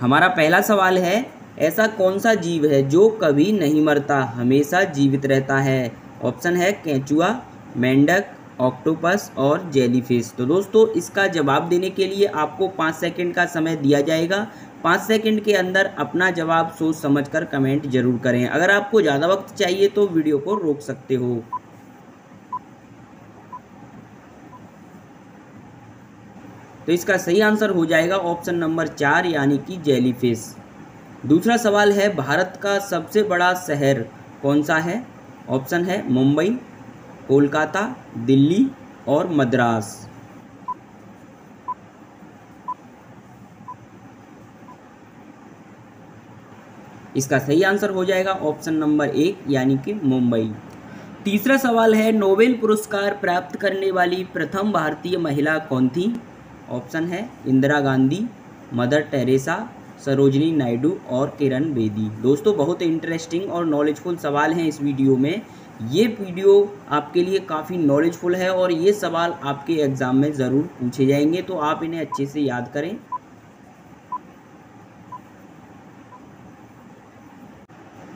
हमारा पहला सवाल है, ऐसा कौन सा जीव है जो कभी नहीं मरता, हमेशा जीवित रहता है? ऑप्शन है केंचुआ, मेंढक, ऑक्टोपस और जेलीफिश। तो दोस्तों इसका जवाब देने के लिए आपको 5 सेकंड का समय दिया जाएगा। 5 सेकंड के अंदर अपना जवाब सोच समझकर कमेंट जरूर करें। अगर आपको ज़्यादा वक्त चाहिए तो वीडियो को रोक सकते हो। तो इसका सही आंसर हो जाएगा ऑप्शन नंबर 4 यानी कि जेलीफिश। दूसरा सवाल है, भारत का सबसे बड़ा शहर कौन सा है? ऑप्शन है मुंबई, कोलकाता, दिल्ली और मद्रास। इसका सही आंसर हो जाएगा ऑप्शन नंबर 1 यानी कि मुंबई। तीसरा सवाल है, नोबेल पुरस्कार प्राप्त करने वाली प्रथम भारतीय महिला कौन थी? ऑप्शन है इंदिरा गांधी, मदर टेरेसा, सरोजनी नायडू और किरण बेदी। दोस्तों बहुत इंटरेस्टिंग और नॉलेजफुल सवाल हैं इस वीडियो में। ये वीडियो आपके लिए काफ़ी नॉलेजफुल है और ये सवाल आपके एग्ज़ाम में ज़रूर पूछे जाएंगे, तो आप इन्हें अच्छे से याद करें।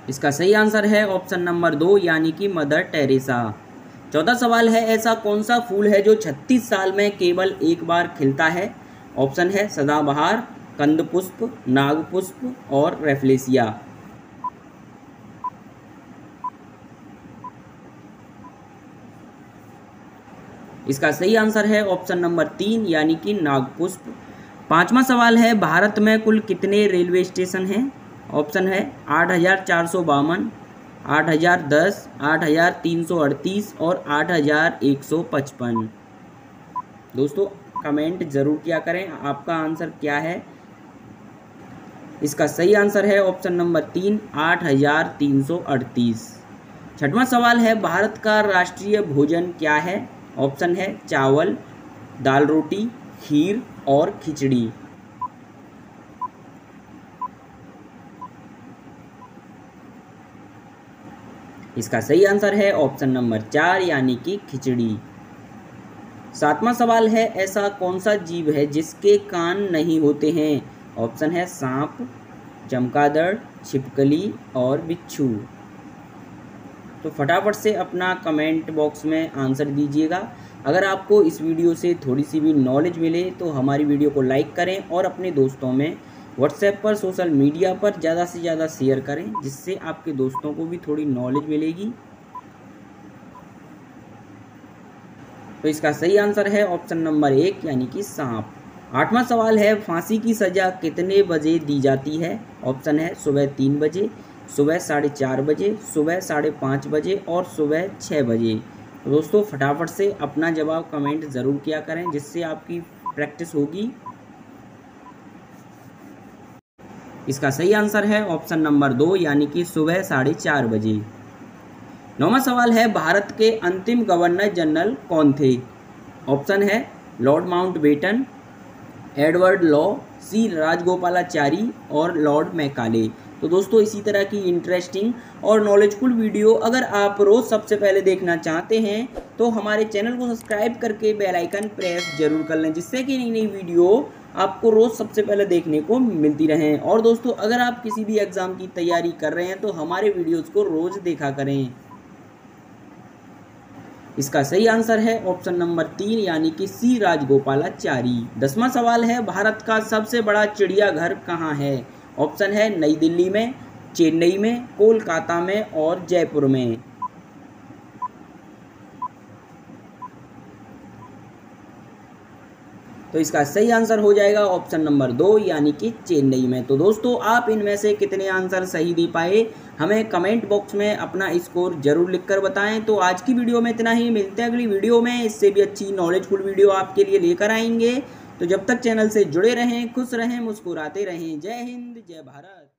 इसका सही आंसर है ऑप्शन नंबर 2 यानी कि मदर टेरेसा। चौथा सवाल है, ऐसा कौन सा फूल है जो 36 साल में केवल एक बार खिलता है? ऑप्शन है सदाबहार, कंदपुष्प, नागपुष्प और रेफ्लेसिया। इसका सही आंसर है ऑप्शन नंबर 3 यानी कि नागपुष्प। पांचवा सवाल है, भारत में कुल कितने रेलवे स्टेशन हैं? ऑप्शन है 8452, 8010, 8338 और 8155। दोस्तों कमेंट ज़रूर किया करें आपका आंसर क्या है। इसका सही आंसर है ऑप्शन नंबर 3 8338। छठवां सवाल है, भारत का राष्ट्रीय भोजन क्या है? ऑप्शन है चावल, दाल रोटी, खीर और खिचड़ी। इसका सही आंसर है ऑप्शन नंबर 4 यानी कि खिचड़ी। सातवां सवाल है, ऐसा कौन सा जीव है जिसके कान नहीं होते हैं? ऑप्शन है सांप, चमगादड़, छिपकली और बिच्छू। तो फटाफट से अपना कमेंट बॉक्स में आंसर दीजिएगा। अगर आपको इस वीडियो से थोड़ी सी भी नॉलेज मिले तो हमारी वीडियो को लाइक करें और अपने दोस्तों में व्हाट्सएप पर, सोशल मीडिया पर ज़्यादा से ज़्यादा शेयर करें, जिससे आपके दोस्तों को भी थोड़ी नॉलेज मिलेगी। तो इसका सही आंसर है ऑप्शन नंबर 1 यानी कि सांप। आठवां सवाल है, फांसी की सज़ा कितने बजे दी जाती है? ऑप्शन है सुबह 3 बजे, सुबह 4:30 बजे, सुबह 5:30 बजे और सुबह 6 बजे। दोस्तों फटाफट से अपना जवाब कमेंट ज़रूर किया करें, जिससे आपकी प्रैक्टिस होगी। इसका सही आंसर है ऑप्शन नंबर 2 यानी कि सुबह 4:30 बजे। नौवां सवाल है, भारत के अंतिम गवर्नर जनरल कौन थे? ऑप्शन है Lord Mountbatten, Edward Law, C Rajagopalachari और लॉर्ड मैकाले। तो दोस्तों इसी तरह की इंटरेस्टिंग और नॉलेजफुल वीडियो अगर आप रोज़ सबसे पहले देखना चाहते हैं तो हमारे चैनल को सब्सक्राइब करके बेल आइकन प्रेस जरूर कर लें, जिससे कि नई नई वीडियो आपको रोज़ सबसे पहले देखने को मिलती रहें। और दोस्तों अगर आप किसी भी एग्ज़ाम की तैयारी कर रहे हैं तो हमारे वीडियोज़ को रोज़ देखा करें। इसका सही आंसर है ऑप्शन नंबर 3 यानी कि सी राजगोपालाचारी। 10वां सवाल है, भारत का सबसे बड़ा चिड़ियाघर कहाँ है? ऑप्शन है नई दिल्ली में, चेन्नई में, कोलकाता में और जयपुर में। तो इसका सही आंसर हो जाएगा ऑप्शन नंबर 2 यानी कि चेन्नई में। तो दोस्तों आप इनमें से कितने आंसर सही दे पाए, हमें कमेंट बॉक्स में अपना स्कोर जरूर लिखकर बताएं। तो आज की वीडियो में इतना ही, मिलते हैं अगली वीडियो में, इससे भी अच्छी नॉलेजफुल वीडियो आपके लिए लेकर आएंगे। तो जब तक चैनल से जुड़े रहें, खुश रहें, मुस्कुराते रहें। जय हिंद, जय भारत।